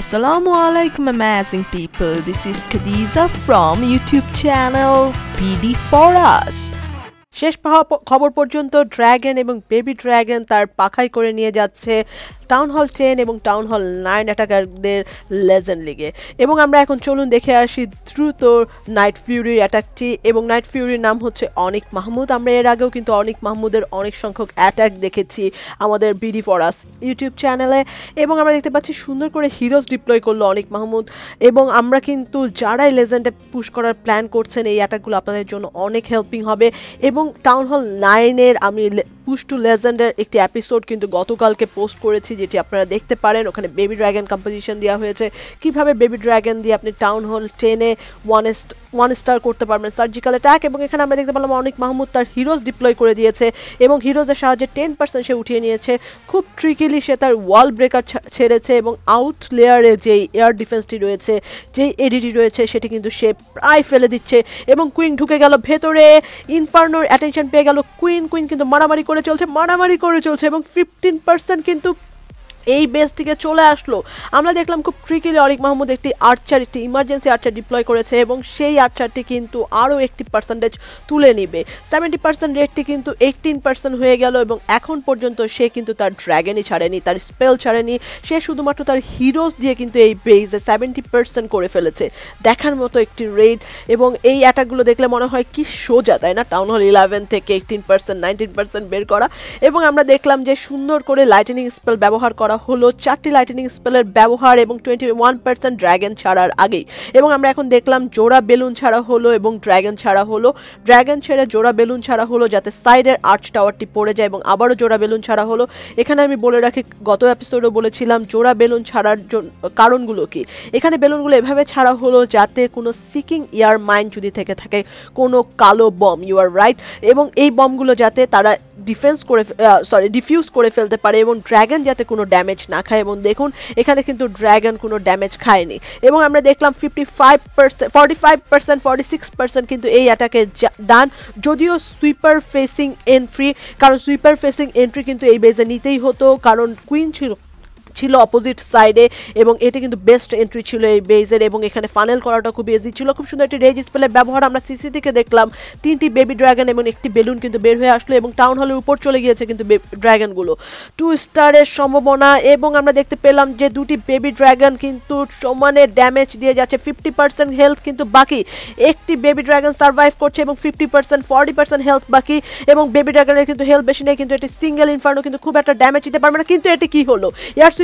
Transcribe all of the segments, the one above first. Assalamu alaikum, amazing people. This is Khadiza from YouTube channel PD4Us. শেষ খবর পর্যন্ত dragon এবং বেবি ড্রাগন তার পাখায় করে নিয়ে যাচ্ছে টাউনহল 10 এবং টাউনহল 9 অ্যাটাকারদের লেজেন্ড লিগে। এবং আমরা এখন চলুন দেখে আসি দ্রুত নাইট ফিউরির অ্যাটাকটি। এবং নাইট ফিউরির নাম হচ্ছে অনিক মাহমুদ। আমরা এর আগেও কিন্তু অনিক মাহমুদের অনেক সংখ্যক অ্যাটাক দেখেছি আমাদের PD4Us ইউটিউব চ্যানেলে। এবং আমরা দেখতে পাচ্ছি সুন্দর করে হিরোজ ডিপ্লয় করলো অনিক মাহমুদ। এবং আমরা কিন্তু যারাই লেজেন্ডে পুশ করার প্ল্যান করছেন, এই অ্যাটাকগুলো আপনাদের জন্য অনেক হেল্পিং হবে। এবং টাউনহল 9-এর আমি পুশ টু লেজেন্ডের একটি এপিসোড কিন্তু গতকালকে পোস্ট করেছি, যেটি আপনারা দেখতে পারেন। ওখানে বেবি ড্রাগন কম্পোজিশন দেওয়া হয়েছে, কিভাবে বেবি ড্রাগন দিয়ে আপনি টাউনহল 10-এ ওয়ান স্টার করতে পারবেন সার্জিক্যাল অ্যাটাক। এবং এখানে আমরা দেখতে পেলাম অনিক মাহমুদ তার হিরোজ ডিপ্লয় করে দিয়েছে এবং হিরোজের সাহায্যে 10% সে উঠিয়ে নিয়েছে। খুব ট্রিকিলি সে তার ওয়াল ব্রেকার ছেড়েছে এবং আউট লেয়ারে যেই এয়ার ডিফেন্সটি রয়েছে, যেই এডিটি রয়েছে, সেটি কিন্তু সে প্রায় ফেলে দিচ্ছে। এবং কুইন ঢুকে গেল ভেতরে, ইনফার্নোর অ্যাটেনশন পেয়ে গেল কুইন। কুইন কিন্তু মারামারি করে চলছে এবং 15% কিন্তু এই বেস থেকে চলে আসলো। আমরা দেখলাম খুব ট্রিকিলি অনিক মাহমুদ একটি আর্চার, একটি ইমার্জেন্সি আর্চার ডিপ্লয় করেছে এবং সেই আর্চারটি কিন্তু আরও একটি পার্সেন্টেজ তুলে নিবে। 70% রেটটি কিন্তু 18% হয়ে গেল। এবং এখন পর্যন্ত সে কিন্তু তার ড্র্যাগনই ছাড়েনি, তার স্পেল ছাড়েনি, সে শুধুমাত্র তার হিরোজ দিয়ে কিন্তু এই বেসে 70% করে ফেলেছে। দেখার মতো একটি রেট। এবং এই অ্যাটাকগুলো দেখলে মনে হয় কি সোজা, তাই না? টাউনহল 11 থেকে 18% 19% বের করা। এবং আমরা দেখলাম যে সুন্দর করে লাইটনিং স্পেল ব্যবহার করা হলো, 4টি লাইটনিং স্পেলের ব্যবহার এবং 21% ড্রাগন ছাড়ার আগেই। এবং আমরা এখন দেখলাম জোড়া বেলুন ছাড়া হলো এবং ড্রাগন ছাড়া হলো, ড্রাগন ছেড়ে জোড়া বেলুন ছাড়া হলো যাতে সাইডের আর্চ টাওয়ারটি পড়ে যায় এবং আবারও জোড়া বেলুন ছাড়া হলো। এখানে আমি বলে রাখি, গত এপিসোডও বলেছিলাম জোড়া বেলুন ছাড়ার কারণগুলো কি। এখানে বেলুনগুলো এভাবে ছাড়া হলো যাতে কোনো সিকিং ইয়ার মাইন্ড যদি থেকে থাকে, কোনো কালো বম, ইউ আর রাইট, এবং এই বমগুলো যাতে তারা ডিফিউজ করে ফেলতে পারে এবং ড্রাগন যাতে কোনো ড্যামেজ না খায়। এবং দেখুন এখানে কিন্তু ড্রাগন কোনো ড্যামেজ খায়নি। এবং আমরা দেখলাম 55% 45% 46% কিন্তু এই অ্যাটাকে ডান, যদিও সুইপার ফেসিং এন্ট্রি, কারণ সুইপার ফেসিং এন্ট্রি কিন্তু এই বেজে নিতেই হতো, কারণ কুইন ছিল অপোজিট সাইডে এবং এটি কিন্তু বেস্ট এন্ট্রি ছিল এই বেজের। এবং এখানে ফানেল করাটা খুব ইজি ছিল। খুব সুন্দর একটি রেজ স্পেলের ব্যবহার আমরা সিসি থেকে দেখলাম, 3টি বেবি ড্রাগন এবং একটি বেলুন কিন্তু বের হয়ে আসলো এবং টাউন হলের উপর চলে গিয়েছে কিন্তু ড্রাগনগুলো। 2 স্টারের সম্ভাবনা। এবং আমরা দেখতে পেলাম যে 2টি বেবি ড্রাগন কিন্তু সমানে ড্যামেজ দিয়ে যাচ্ছে, 50% হেলথ কিন্তু বাকি। একটি বেবি ড্রাগন সার্ভাইভ করছে এবং 40% হেলথ বাকি। এবং বেবি ড্রাগনের কিন্তু হেলথ বেশি নেই, কিন্তু এটি সিঙ্গেল ইনফার্নো কিন্তু খুব একটা ড্যামেজ দিতে পারবে না। কিন্তু এটি কী হলো, এয়ার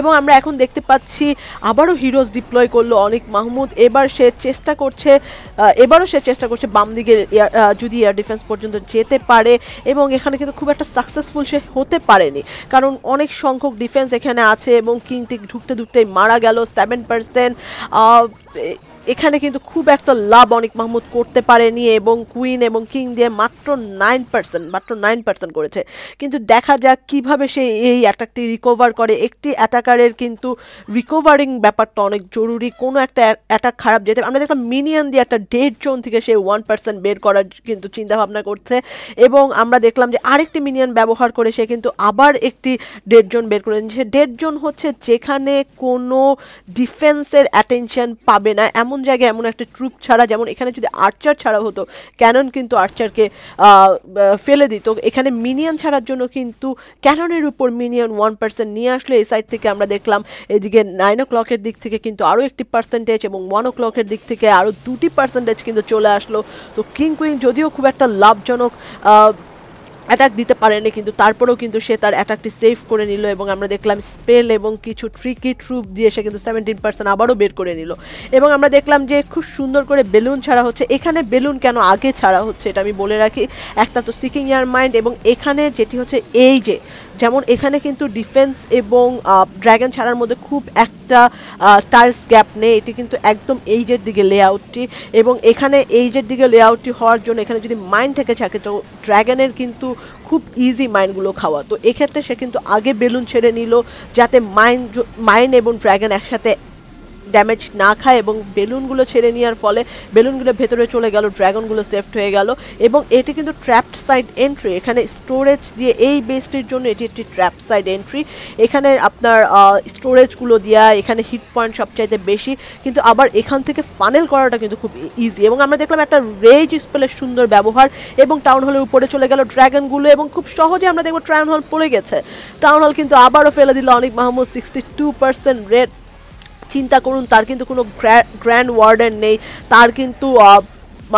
এবং আমরা এখন দেখতে পাচ্ছি আবারও হিরোজ ডিপ্লয় করলো অনিক মাহমুদ। এবারও সে চেষ্টা করছে বাম দিকে যদি এয়ার ডিফেন্স পর্যন্ত যেতে পারে। এবং এখানে কিন্তু খুব একটা সাকসেসফুল সে হতে পারেনি, কারণ অনেক সংখ্যক ডিফেন্স এখানে আছে এবং কিংটিক ঢুকতেই মারা গেল, 7%। এখানে কিন্তু খুব একটা লাভ অনিক মাহমুদ করতে পারেনি এবং কুইন এবং কিং দিয়ে মাত্র 9% করেছে। কিন্তু দেখা যাক কিভাবে সে এই অ্যাটাকটি রিকভার করে। একটি অ্যাটাকারের কিন্তু রিকভারিং ব্যাপারটা অনেক জরুরি। কোনো একটা অ্যাটাক খারাপ যেতে আমরা দেখলাম মিনিয়ন দিয়ে একটা ডেড জোন থেকে সে 1% বের করার কিন্তু চিন্তাভাবনা করছে। এবং আমরা দেখলাম যে আরেকটি মিনিয়ন ব্যবহার করে সে কিন্তু আবার একটি ডেড জোন বের করে নিয়েছে। ডেড জোন হচ্ছে যেখানে কোনো ডিফেন্সের অ্যাটেনশন পাবে না এমন জায়গায়, এমন একটা ট্রুপ ছাড়া। যেমন এখানে যদি আর্চার ছাড়া হতো, ক্যানন কিন্তু আর্চারকে ফেলে দিত। এখানে মিনিয়ন ছাড়ার জন্য কিন্তু ক্যাননের উপর মিনিয়ন 1% নিয়ে আসলে। এই সাইড থেকে আমরা দেখলাম এদিকে 9 o'clock দিক থেকে কিন্তু আরও একটি পার্সেন্টেজ এবং 1 o'clock দিক থেকে আরও 2টি পার্সেন্টেজ কিন্তু চলে আসলো। তো কিং কুইন যদিও খুব একটা লাভজনক অ্যাটাক দিতে পারেনি, কিন্তু তারপরেও কিন্তু সে তার অ্যাটাকটি সেভ করে নিল। এবং আমরা দেখলাম স্পেল এবং কিছু ট্রিকি ট্রুপ দিয়ে সে কিন্তু 17% আবারও বের করে নিল। এবং আমরা দেখলাম যে খুব সুন্দর করে বেলুন ছাড়া হচ্ছে। এখানে বেলুন কেন আগে ছাড়া হচ্ছে এটা আমি বলে রাখি, একটা তো সিকিং ইয়ার মাইন্ড, এবং এখানে যেটি হচ্ছে এই যে যেমন এখানে কিন্তু ডিফেন্স এবং ড্রাগন ছাড়ার মধ্যে খুব একটা টাইলস গ্যাপ নেই, এটি কিন্তু একদম এইজের দিকে লেআউটটি, এবং এখানে এইজের দিকে লেআউটটি হওয়ার জন্য এখানে যদি মাইন থেকে থাকে তো ড্রাগনের কিন্তু খুব ইজি মাইনগুলো খাওয়া। তো এক্ষেত্রে সে কিন্তু আগে বেলুন ছেড়ে নিল যাতে মাইন এবং ড্রাগন একসাথে ড্যামেজ না খায়, এবং বেলুনগুলো ছেড়ে নেওয়ার ফলে বেলুনগুলো ভেতরে চলে গেল, ড্রাগনগুলো সেফট হয়ে গেল। এবং এটি কিন্তু ট্র্যাপড সাইড এন্ট্রি, এখানে স্টোরেজ দিয়ে এই বেসটির জন্য এটি একটি ট্র্যাপ সাইড এন্ট্রি। এখানে আপনার স্টোরেজগুলো দেওয়া, এখানে হিট পয়েন্ট সবচাইতে বেশি, কিন্তু আবার এখান থেকে ফানেল করাটা কিন্তু খুব ইজি। এবং আমরা দেখলাম একটা রেজ স্পেলের সুন্দর ব্যবহার, এবং টাউন হলের উপরে চলে গেল ড্রাগনগুলো, এবং খুব সহজে আমরা দেখবো টাউন হল পড়ে গেছে। টাউন হল কিন্তু আবারও ফেলে দিল অনিক মাহমুদ, 62% রেট। চিন্তা করুন, তার কিন্তু কোনো গ্র্যান্ড ওয়ার্ডেন নেই, তার কিন্তু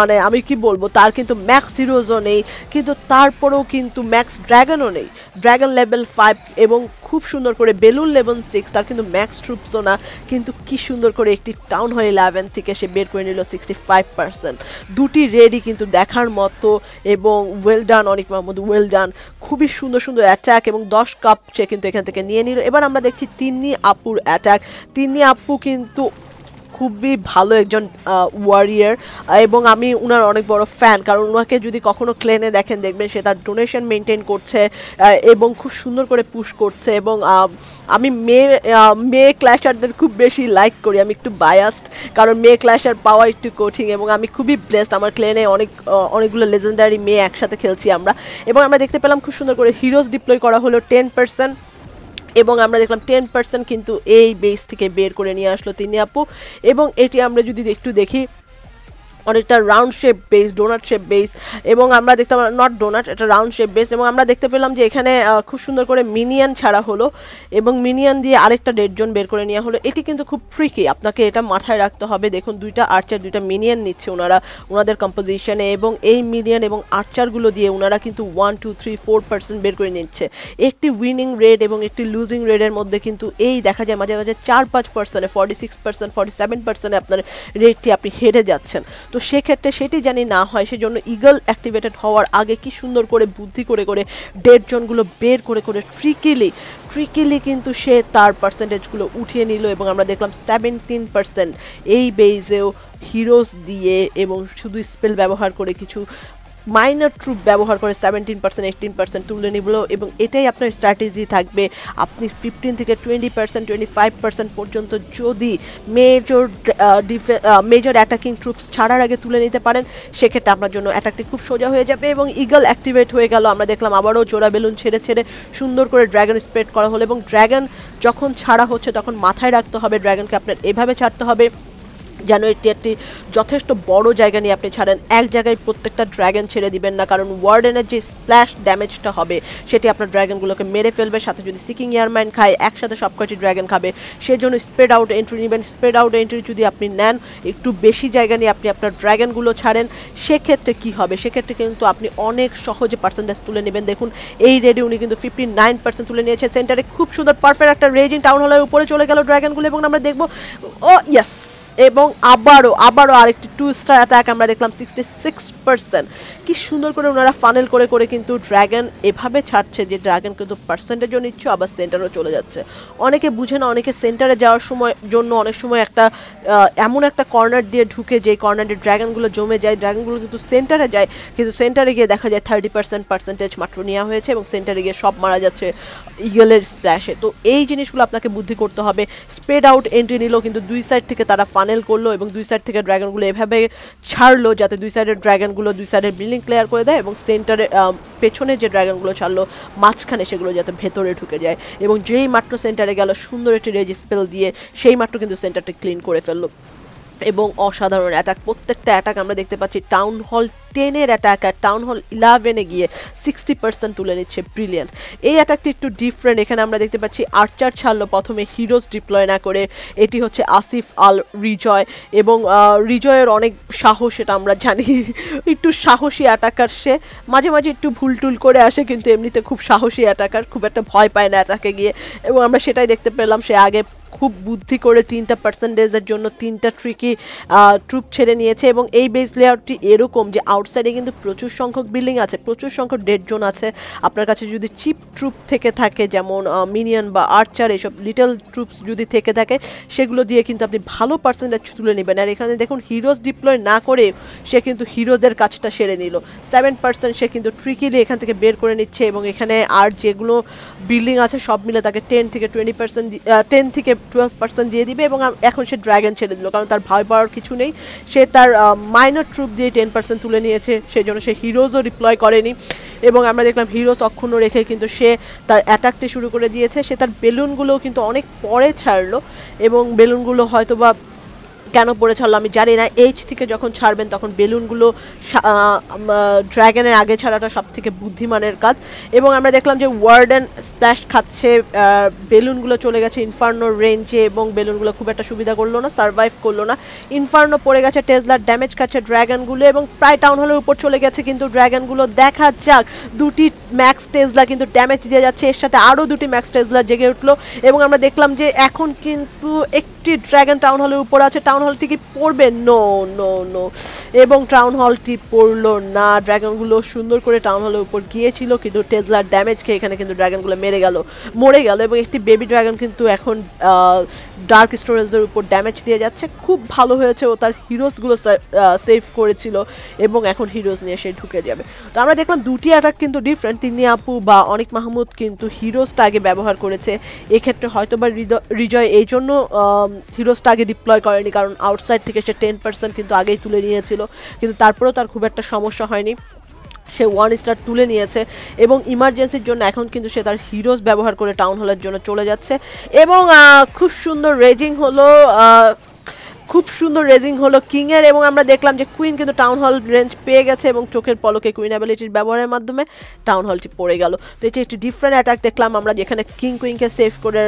মানে আমি কি বলবো, তার কিন্তু ম্যাক্স হিরোজও নেই, কিন্তু তারপরেও কিন্তু ম্যাক্স ড্রাগনও নেই, ড্রাগন লেভেল 5 এবং খুব সুন্দর করে বেলুন লেভেল 6, তার কিন্তু ম্যাক্স ট্রুপসও না, কিন্তু কি সুন্দর করে একটি টাউন হল 11 থেকে সে বের করে নিল 65%। দুটি রেডি কিন্তু দেখার মতো, এবং well done Anik Mahmud, well done, খুবই সুন্দর সুন্দর অ্যাটাক, এবং 10 কাপ সে কিন্তু এখান থেকে নিয়ে নিল। এবার আমরা দেখছি তিন্নি আপুর অ্যাটাক। তিন্নি আপু কিন্তু খুবই ভালো একজন ওয়ারিয়ার, এবং আমি ওনার অনেক বড় ফ্যান, কারণ ওনাকে যদি কখনো ক্লেনে দেখেন দেখবেন সে তার ডোনেশন মেনটেন করছে এবং খুব সুন্দর করে পুশ করছে। এবং আমি মেয়ে ক্ল্যাশারদের খুব বেশি লাইক করি, আমি একটু বায়াসড, কারণ মেয়ে ক্ল্যাশার পাওয়া একটু কঠিন, এবং আমি খুবই ব্লেসড আমার ক্লেনে অনেকগুলো লেজেন্ডারি মেয়ে একসাথে খেলছি আমরা। এবং আমরা দেখতে পেলাম খুব সুন্দর করে হিরোজ ডিপ্লয় করা হলো 10%, এবং আমরা দেখলাম 10% কিন্তু এই বেস থেকে বের করে নিয়ে আসলো তিনি আপু। এবং এটি আমরা যদি একটু দেখি, অনেকটা round shape base, donut shape base, এবং আমরা দেখতাম নট ডোনাট, এটা রাউন্ড শেপ বেস। এবং আমরা দেখতে পেলাম যে এখানে খুব সুন্দর করে মিনিয়ন ছাড়া হলো, এবং মিনিয়ন দিয়ে আরেকটা ডেডজন বের করে নেওয়া হলো। এটি কিন্তু খুব ট্রিকি, আপনাকে এটা মাথায় রাখতে হবে। দেখুন, দুইটা আর্চার, দুইটা মিনিয়ন নিচ্ছে ওনারা ওনাদের কম্পোজিশনে, এবং এই মিনিয়ন এবং আর্চারগুলো দিয়ে ওনারা কিন্তু 1, 2, 3, 4% বের করে নিচ্ছে। একটি উইনিং রেড এবং একটি লুজিং রেডের মধ্যে কিন্তু এই দেখা যায় মাঝে মাঝে 4-5%, 46%, 47% আপনার রেডটি আপনি হেরে যাচ্ছেন। তো সেক্ষেত্রে সেটি জানি না হয়, সেজন্য ইগল অ্যাক্টিভেটেড হওয়ার আগে কি সুন্দর করে বুদ্ধি করে করে ডেডজনগুলো বের করে করে ট্রিকিলি কিন্তু সে তার পার্সেন্টেজগুলো উঠিয়ে নিল। এবং আমরা দেখলাম 17% এই বেইজেও হিরোজ দিয়ে এবং শুধু স্পেল ব্যবহার করে, কিছু মাইনার ট্রুপ ব্যবহার করে 17%, 18% তুলে নিবলো। এবং এটাই আপনার স্ট্র্যাটেজি থাকবে, আপনি 15 থেকে 20%, 25% পর্যন্ত যদি মেজর অ্যাটাকিং ট্রুপস ছাড়ার আগে তুলে নিতে পারেন, সেক্ষেত্রে আপনার জন্য অ্যাটাকটি খুব সোজা হয়ে যাবে। এবং ইগল অ্যাক্টিভেট হয়ে গেল, আমরা দেখলাম আবারও জোড়া বেলুন ছেড়ে ছেড়ে সুন্দর করে ড্রাগন স্প্রেড করা হলো। এবং ড্রাগন যখন ছাড়া হচ্ছে তখন মাথায় রাখতে হবে ড্রাগনকে আপনার এভাবে ছাড়তে হবে যেন এটি একটি যথেষ্ট বড় জায়গা নিয়ে আপনি ছাড়েন, এক জায়গায় প্রত্যেকটা ড্রাগন ছেড়ে দিবেন না, কারণ ওয়ার্ডেনের যে স্প্ল্যাশ ড্যামেজটা হবে সেটি আপনার ড্রাগনগুলোকে মেরে ফেলবে। সাথে যদি সিকিং এয়ারম্যান খায়, একসাথে সব কয়টি ড্রাগন খাবে, সেজন্য স্প্রেড আউট এন্ট্রি নেবেন। স্প্রেড আউট এন্ট্রি যদি আপনি নেন, একটু বেশি জায়গা নিয়ে আপনি আপনার ড্রাগনগুলো ছাড়েন, সেক্ষেত্রে কী হবে, সেক্ষেত্রে কিন্তু আপনি অনেক সহজে পার্সেন্টেজ তুলে নেবেন। দেখুন, এই রেডে উনি কিন্তু 59% তুলে নিয়েছে। সেন্টারে খুব সুন্দর পারফেক্ট একটা রেজিং টাউন হলের উপরে চলে গেল ড্রাগনগুলো, এবং আমরা দেখবো ও ইয়েস, এবং আবারও আরেকটি 2-স্টার অ্যাটাক আমরা দেখলাম 66%। কি সুন্দর করে ওনারা ফানেল করে করে কিন্তু ড্রাগন এভাবে ছাড়ছে যে ড্রাগন কিন্তু পার্সেন্টেজও নিচ্ছে, আবার সেন্টারও চলে যাচ্ছে। অনেকে বুঝে না, অনেকে সেন্টারে যাওয়ার জন্য অনেক সময় একটা এমন একটা কর্নার দিয়ে ঢুকে যে কর্নারে ড্রাগনগুলো জমে যায়, ড্রাগনগুলো কিন্তু সেন্টারে যায়, কিন্তু সেন্টারে গিয়ে দেখা যায় 30% পার্সেন্টেজ মাত্র নেওয়া হয়েছে এবং সেন্টারে গিয়ে সব মারা যাচ্ছে ইগলের স্প্ল্যাশে। তো এই জিনিসগুলো আপনাকে বুদ্ধি করতে হবে। স্প্রেড আউট এন্ট্রি নিল, কিন্তু দুই সাইড থেকে তারা ফানেল করলো এবং দুই সাইড থেকে ড্রাগনগুলো এভাবে ছাড়লো যাতে দুই সাইডের ড্রাগনগুলো দুই সাইডের বিল্ডিং ক্লিয়ার করে দেয়, এবং সেন্টারে পেছনে যে ড্রাগনগুলো ছাড়লো মাঝখানে সেগুলো যাতে ভেতরে ঢুকে যায়। এবং যেই মাত্র সেন্টারে গেল সুন্দর একটি রেজ স্পেল দিয়ে, সেই মাত্র কিন্তু সেন্টারটি ক্লিন করে ফেললো। এবং অসাধারণ অ্যাটাক, প্রত্যেকটা অ্যাটাক আমরা দেখতে পাচ্ছি। টাউন হল 10-এর অ্যাটাক আর টাউন হল 11-এ গিয়ে 60% তুলে নিচ্ছে, ব্রিলিয়ান্ট। এই অ্যাটাকটি একটু ডিফারেন্ট, এখানে আমরা দেখতে পাচ্ছি আর্চার ছাড়লো প্রথমে হিরোজ ডিপ্লয় না করে, এটি হচ্ছে আসিফ আল রিজয়, এবং রিজয়ের অনেক সাহস, এটা আমরা জানি, একটু সাহসী অ্যাটাকার সে, মাঝে মাঝে একটু ভুলটুল করে আসে কিন্তু এমনিতে খুব সাহসী অ্যাটাকার, খুব একটা ভয় পায় না অ্যাটাকে গিয়ে, এবং আমরা সেটাই দেখতে পেলাম। সে আগে খুব বুদ্ধি করে তিনটা পার্সেন্টেজের জন্য তিনটা ট্রিকি ট্রুপ ছেড়ে নিয়েছে এবং এই বেস লেআউটটি এরকম যে আউটসাইডে কিন্তু প্রচুর সংখ্যক বিল্ডিং আছে, প্রচুর সংখ্যক ডেড জোন আছে। আপনার কাছে যদি চিপ ট্রুপ থেকে থাকে যেমন মিনিয়ন বা আর্চার এইসব লিটল ট্রুপস যদি থেকে থাকে সেগুলো দিয়ে কিন্তু আপনি ভালো পার্সেন্টেজ তুলে নেবেন। আর এখানে দেখুন হিরোজ ডিপ্লয় না করে সে কিন্তু হিরোজের কাজটা সেরে নিল, 7% সে কিন্তু ট্রিকিলি এখান থেকে বের করে নিচ্ছে এবং এখানে আর যেগুলো বিল্ডিং আছে সব মিলে তাকে 10 থেকে 20%, 10 থেকে 12% দিয়ে দিবে। এবং এখন সে ড্রাগন ছেড়ে দিল, কারণ তার ভয় পাওয়ার কিছু নেই, সে তার মাইনর ট্রুপ দিয়ে 10% তুলে নিয়েছে, সেই জন্য সে হিরোজও ডিপ্লয় করেনি। এবং আমরা দেখলাম হিরোজ অক্ষুণ্ণ রেখে কিন্তু সে তার অ্যাটাকটি শুরু করে দিয়েছে। সে তার বেলুনগুলোও কিন্তু অনেক পরে ছাড়লো এবং বেলুনগুলো হয়তো বা কেন পড়ে ছাড়লো আমি জানি না। এইচ থেকে যখন ছাড়বেন তখন বেলুনগুলো ড্র্যাগনের আগে ছাড়াটা সব থেকে বুদ্ধিমানের কাজ। এবং আমরা দেখলাম যে ওয়ার্ডেন স্প্ল্যাশ খাচ্ছে, বেলুনগুলো চলে গেছে ইনফার্নো রেঞ্জে এবং বেলুনগুলো খুব একটা সুবিধা করলো না, সার্ভাইভ করলো না। ইনফার্নো পড়ে গেছে, টেসলার ড্যামেজ খাচ্ছে ড্র্যাগনগুলো এবং প্রায় টাউন হলের উপর চলে গেছে কিন্তু ড্র্যাগনগুলো। দেখা যাক, দুটি ম্যাক্স টেসলা কিন্তু ড্যামেজ দিয়ে যাচ্ছে, এর সাথে আরও দুটি ম্যাক্স টেসলা জেগে উঠলো। এবং আমরা দেখলাম যে এখন কিন্তু একটি ড্র্যাগন টাউন হলের উপর আছে। টাউন হলটি কি পড়বে? নো নো নো, এবং টাউন হলটি পড়লো না। ড্রাগনগুলো সুন্দর করে টাউন হলের উপর গিয়েছিল কিন্তু টেসলার ড্যামেজ খেয়ে এখানে কিন্তু ড্রাগনগুলো মরে গেল এবং একটি বেবি ড্রাগন কিন্তু এখন ডার্ক স্টোরেজের উপর ড্যামেজ দিয়ে যাচ্ছে। খুব ভালো হয়েছে, ও তার হিরোজগুলো সেভ করেছিল এবং এখন হিরোজ নিয়ে সে ঢুকে যাবে। তো আমরা দেখলাম দুটি অ্যাটাক কিন্তু ডিফারেন্ট। তিনি আপু বা অনিক মাহমুদ কিন্তু হিরোজটা আগে ব্যবহার করেছে, এক্ষেত্রে হয়তো বা হৃদয় এই জন্য হিরোজটা আগে ডিপ্লয় করেনি, কারণ আউটসাইড থেকে সে 10% কিন্তু আগেই তুলে নিয়েছিল কিন্তু তারপরেও তার খুব একটা সমস্যা হয়নি, সে 1 স্টার তুলে নিয়েছে। এবং ইমার্জেন্সির জন্য এখন কিন্তু সে তার হিরোজ ব্যবহার করে টাউন হলের জন্য চলে যাচ্ছে এবং খুব সুন্দর রেজিং হলো, কিংয়ের। এবং আমরা দেখলাম যে কুইন কিন্তু টাউন হল রেঞ্জ পেয়ে গেছে এবং চোখের পলকে কুইন অ্যাবিলিটির ব্যবহারের মাধ্যমে টাউন হলটি পড়ে গেল। তো এটি একটি ডিফারেন্ট অ্যাটাক দেখলাম আমরা, যেখানে কিং কুইনকে সেভ করে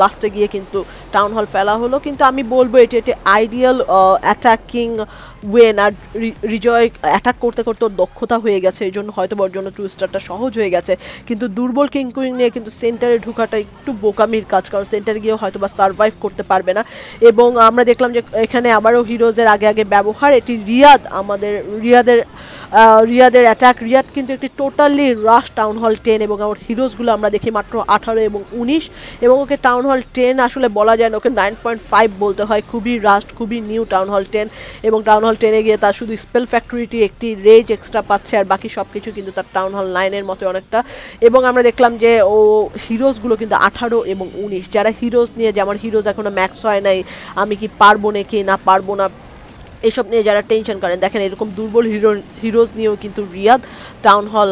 লাস্টে গিয়ে কিন্তু টাউন হল ফেলা হলো। কিন্তু আমি বলবো এটি একটি আইডিয়াল অ্যাটাকিং ওয়েন। আর রিজয় অ্যাটাক করতে করতে ওর দক্ষতা হয়ে গেছে, এই জন্য হয়তো ওর জন্য 2 স্টারটা সহজ হয়ে গেছে। কিন্তু দুর্বল কিং কুইন নিয়ে কিন্তু সেন্টারে ঢুকাটা একটু বোকামির কাজ, কারণ সেন্টারে গিয়েও হয়তো বা সার্ভাইভ করতে পারবে না। এবং আমরা দেখলাম যে এখানে আবারও হিরোজের আগে ব্যবহার, এটি রিয়াদ, আমাদের রিয়াদের অ্যাটাক। রিয়াদ কিন্তু একটি টোটালি রাশ টাউন হল 10 এবং ওর হিরোজগুলো আমরা দেখি মাত্র 18 এবং 19 এবং ওকে টাউন হল 10 আসলে বলা যায় না, ওকে 9.5 বলতে হয়। খুবই রাশ, খুবই নিউ টাউন হল 10 এবং টাউন হল 10-এ গিয়ে তার শুধু স্পেল ফ্যাক্টরিটি একটি রেজ এক্সট্রা পাচ্ছে, আর বাকি সব কিছু কিন্তু তার টাউন হল 9-এর মতো অনেকটা। এবং আমরা দেখলাম যে ও হিরোজগুলো কিন্তু 18 এবং 19, যারা হিরোজ নিয়ে যে আমার হিরোজ এখনও ম্যাক্স হয় নাই, আমি কি পারবো নাকি না পারবো না এইসব নিয়ে যারা টেনশন করেন, দেখেন এরকম দুর্বল হিরোজ নিয়েও কিন্তু রিয়াদ টাউন হল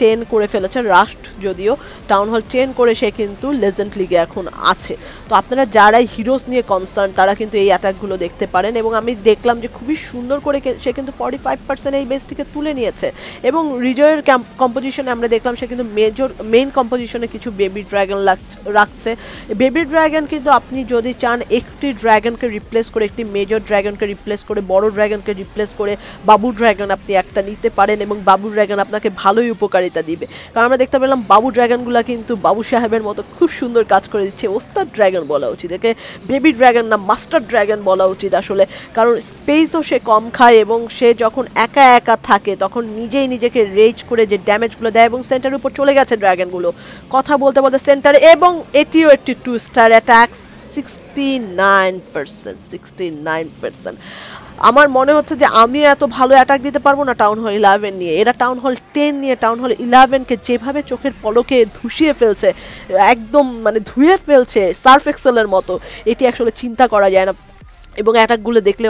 10 করে ফেলেছে, রাস্ট যদিও টাউন হল 10 করে সে কিন্তু লেজেন্ড লিগে এখন আছে। তো আপনারা যারাই হিরোজ নিয়ে কনসার্ন তারা কিন্তু এই অ্যাটাকগুলো দেখতে পারেন। এবং আমি দেখলাম যে খুবই সুন্দর করে সে কিন্তু 45% এই বেস থেকে তুলে নিয়েছে। এবং রিজয়ের কম্পোজিশনে আমরা দেখলাম সে কিন্তু মেইন কম্পোজিশনে কিছু বেবি ড্রাগন রাখছে। বেবি ড্রাগন কিন্তু আপনি যদি চান একটি ড্রাগনকে রিপ্লেস করে, একটি মেজর ড্রাগনকে রিপ্লেস করে, বড় ড্রাগনকে রিপ্লেস করে বাবু ড্রাগন আপনি একটা নিতে পারেন এবং বাবু ড্রাগন আপনাকে ভালোই উপকারিতা দিবে। কারণ আমরা দেখতে পেলাম বাবু ড্রাগনগুলো কিন্তু বাবু সাহেবের মতো খুব সুন্দর কাজ করে দিচ্ছে। ওস্তাদ ড্রাগন বলা উচিত একে, বেবি ড্রাগন না মাস্টার ড্রাগন বলা উচিত আসলে, কারণ স্পেসও সে কম খায় এবং সে যখন একা থাকে তখন নিজেই নিজেকে রেজ করে যে ড্যামেজগুলো দেয়। এবং সেন্টারের উপর চলে গেছে ড্রাগনগুলো কথা বলতে বলতে সেন্টারে, এবং এটিও একটি 2 স্টার অ্যাটাক, 69%। আমার মনে হচ্ছে যে আমি এত ভালো অ্যাটাক দিতে পারবো না টাউন হল 11 নিয়ে। এরা টাউন হল 10 নিয়ে টাউন হল 11-কে যেভাবে চোখের পলকে ধুষিয়ে ফেলছে, একদম মানে ধুয়ে ফেলছে সার্ফ এক্সেলের মতো, এটি আসলে চিন্তা করা যায় না। এবং অ্যাটাকগুলো দেখলে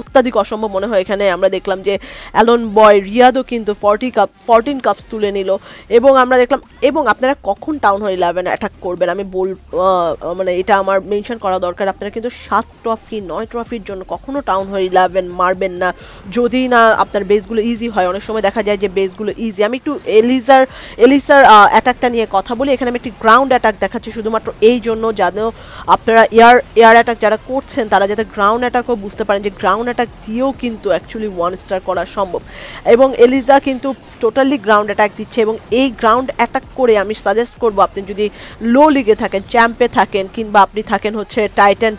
অত্যাধিক অসম্ভব মনে হয়। এখানে আমরা দেখলাম যে অ্যালন বয় রিয়াদও কিন্তু 14 কাপস তুলে নিল। এবং আমরা দেখলাম, এবং আপনারা কখন টাউন হল 11 অ্যাটাক করবেন আমি মানে এটা আমার মেনশন করা দরকার, আপনারা কিন্তু 7 ট্রফি 9 ট্রফির জন্য কখনও টাউন হল 11 মারবেন না, যদি না আপনার বেসগুলো ইজি হয়। অনেক সময় দেখা যায় যে বেসগুলো ইজি। আমি একটু এলিসার অ্যাটাকটা নিয়ে কথা বলি। এখানে আমি একটি গ্রাউন্ড অ্যাটাক দেখাচ্ছি শুধুমাত্র এই জন্য যেন আপনারা এয়ার অ্যাটাক যারা করছেন তারা যাতে গ্রাউন্ড অ্যাটাকও বুঝতে পারেন যে গ্রাউন্ড ডাউন অ্যাটাক দিয়েও কিন্তু অ্যাকচুয়ালি ওয়ান স্টার করা সম্ভব। এবং এলিজা কিন্তু টোটালি গ্রাউন্ড অ্যাটাক দিচ্ছে এবং এই গ্রাউন্ড অ্যাটাক করে আমি সাজেস্ট করবো আপনি যদি লো লিগে থাকেন, চ্যাম্পে থাকেন, কিংবা আপনি থাকেন হচ্ছে টাইটান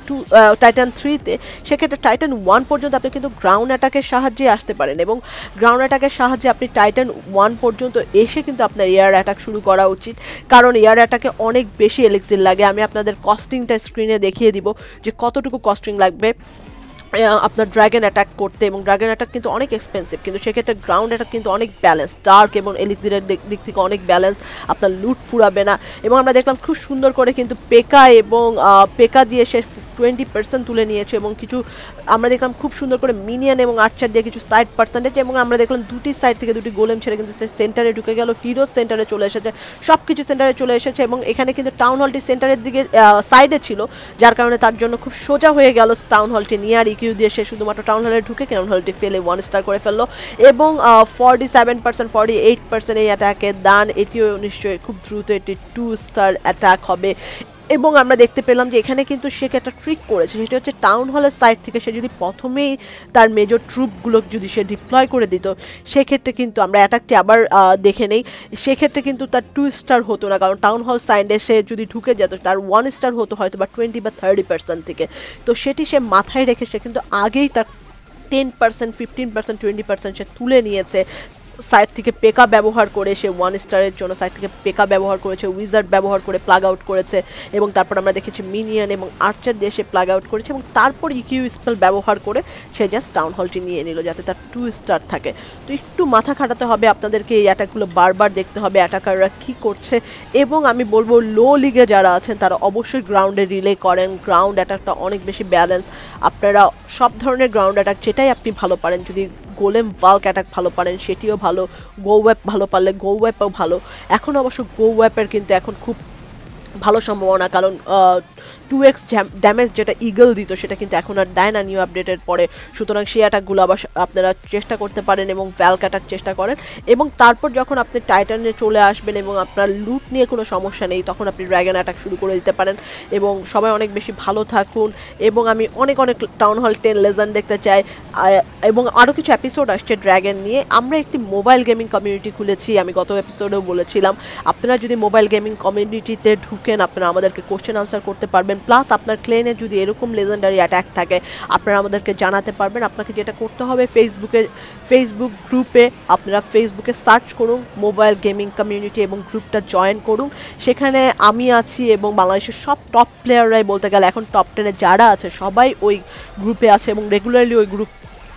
3-তে, সেক্ষেত্রে টাইটান 1 পর্যন্ত আপনি কিন্তু গ্রাউন্ড অ্যাটাকের সাহায্যে আসতে পারেন এবং গ্রাউন্ড অ্যাটাকের সাহায্যে আপনি টাইটান 1 পর্যন্ত এসে কিন্তু আপনার এয়ার অ্যাটাক শুরু করা উচিত, কারণ এয়ার অ্যাটাকে অনেক বেশি এলিক্সির লাগে। আমি আপনাদের কস্টিংটা স্ক্রিনে দেখিয়ে দিব যে কতটুকু কস্টিং লাগবে আপনার ড্রাগন অ্যাটাক করতে, এবং ড্রাগন অ্যাটাক কিন্তু অনেক এক্সপেন্সিভ, কিন্তু সেক্ষেত্রে গ্রাউন্ড অ্যাটাক কিন্তু অনেক ব্যালেন্স, ডার্ক এবং এলিক্সিরের দিক থেকে অনেক ব্যালেন্স, আপনার লুট ফুরাবে না। এবং আমরা দেখলাম খুব সুন্দর করে কিন্তু পেকা এবং পেকা দিয়ে সে 20% তুলে নিয়েছে এবং কিছু আমরা দেখলাম খুব সুন্দর করে মিনিয়ন এবং আর্চার দিয়ে কিছু সাইড পার্সেন্টেজ, এবং আমরা দেখলাম দুটি সাইড থেকে দুটি গোলেম ছেড়ে কিন্তু সে সেন্টারে ঢুকে গেল, হিরো সেন্টারে চলে এসেছে, সব কিছু সেন্টারে চলে এসেছে। এবং এখানে কিন্তু টাউন হলটি সেন্টারের দিকে সাইডে ছিল, যার কারণে তার জন্য খুব সোজা হয়ে গেল টাউন হলটি নিয়ে, আর ইকিউ দিয়ে সে শুধুমাত্র টাউন হলে ঢুকে টাউন হলটি ফেলে ওয়ান স্টার করে ফেললো। এবং 47% 48% এই অ্যাটাকের দান, এটিও নিশ্চয়ই খুব দ্রুত এটি 2 স্টার অ্যাটাক হবে। এবং আমরা দেখতে পেলাম যে এখানে কিন্তু সে একটা ট্রিক করেছে, সেটা হচ্ছে টাউন হলের সাইড থেকে সে যদি প্রথমেই তার মেজর ট্রুপগুলো যদি সে ডিপ্লয় করে দিত, সেক্ষেত্রে কিন্তু আমরা অ্যাটাকটি আবার দেখে নেই, সেক্ষেত্রে কিন্তু তার 2 স্টার হতো না, কারণ টাউন হল সাইডে সে যদি ঢুকে যেত তার 1 স্টার হতো হয়তো বা 20% বা 30% থেকে। তো সেটি সে মাথায় রেখে সে কিন্তু আগেই তার 10% 15% 20% সে তুলে নিয়েছে সাইড থেকে পেকা ব্যবহার করে, সে 1 স্টারের জন্য সাইড থেকে পেকা ব্যবহার করেছে, উইজার্ড ব্যবহার করে প্লাগ আউট করেছে, এবং তারপর আমরা দেখেছি মিনিয়ন এবং আর্চার দিয়ে সে প্লাগ আউট করেছে, এবং তারপর ইকিউ স্পেল ব্যবহার করে সে জাস্ট টাউন হলটি নিয়ে নিল যাতে তার 2 স্টার থাকে। তো একটু মাথা খাটাতে হবে আপনাদেরকে, এই অ্যাটাকগুলো বারবার দেখতে হবে অ্যাটাকাররা কী করছে, এবং আমি বলবো লো লিগে যারা আছেন তারা অবশ্যই গ্রাউন্ডে রিলে করেন, গ্রাউন্ড অ্যাটাকটা অনেক বেশি ব্যালেন্স, আপনারা সব ধরনের গ্রাউন্ড অ্যাটাক যেটাই আপনি ভালো পারেন, যদি গোলেম ভাল্ক অ্যাটাক ভালো পারেন সেটিও ভালো, গো ওয়েব ভালো পারলে গো ওয়েবও ভালো। এখন অবশ্য গো ওয়েবের কিন্তু এখন খুব ভালো সম্ভাবনা, কারণ 2x ড্যামেজ যেটা ইগল দিত সেটা কিন্তু এখন আর দেয় না নিউ আপডেটের পরে, সুতরাং সেই অ্যাটাকগুলো আবার আপনারা চেষ্টা করতে পারেন এবং ভ্যাল্ক অ্যাটাক চেষ্টা করেন। এবং তারপর যখন আপনি টাইটানে চলে আসবেন এবং আপনার লুট নিয়ে কোনো সমস্যা নেই, তখন আপনি ড্রাগন অ্যাটাক শুরু করে দিতে পারেন। এবং সবাই অনেক বেশি ভালো থাকুন, এবং আমি অনেক টাউন হল 10 লেজেন্ড দেখতে চাই, এবং আরও কিছু এপিসোড আসছে ড্রাগন নিয়ে। আমরা একটি মোবাইল গেমিং কমিউনিটি খুলেছি, আমি গত এপিসোডেও বলেছিলাম, আপনারা যদি মোবাইল গেমিং কমিউনিটিতে ঢুকেন আপনারা আমাদেরকে কোশ্চেন আনসার করতে পারবেন, প্লাস আপনার ক্লেনে যদি এরকম লেজেন্ডারি অ্যাটাক থাকে আপনারা আমাদেরকে জানাতে পারবেন। আপনাকে যেটা করতে হবে, ফেসবুক গ্রুপে আপনারা ফেসবুকে সার্চ করুন মোবাইল গেমিং কমিউনিটি এবং গ্রুপটা জয়েন করুন। সেখানে আমি আছি এবং বাংলাদেশের সব টপ প্লেয়াররাই, বলতে গেলে এখন টপ 10-এ যারা আছে সবাই ওই গ্রুপে আছে এবং রেগুলারলি ওই গ্রুপ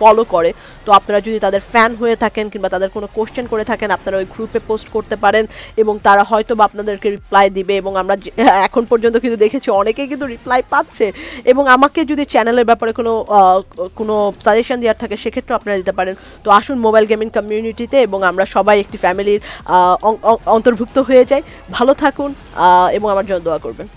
ফলো করে। তো আপনারা যদি তাদের ফ্যান হয়ে থাকেন কিংবা তাদের কোনো কোশ্চেন করে থাকেন আপনারা ওই গ্রুপে পোস্ট করতে পারেন এবং তারা হয়তো বা আপনাদেরকে রিপ্লাই দিবে। এবং আমরা এখন পর্যন্ত কিন্তু দেখেছি অনেকেই কিন্তু রিপ্লাই পাচ্ছে, এবং আমাকে যদি চ্যানেলের ব্যাপারে কোনো সাজেশন দেওয়ার থাকে সেক্ষেত্রে আপনারা দিতে পারেন। তো আসুন মোবাইল গেমিং কমিউনিটিতে, এবং আমরা সবাই একটি ফ্যামিলির অন্তর্ভুক্ত হয়ে যাই। ভালো থাকুন এবং আমার জন্য দোয়া করবেন।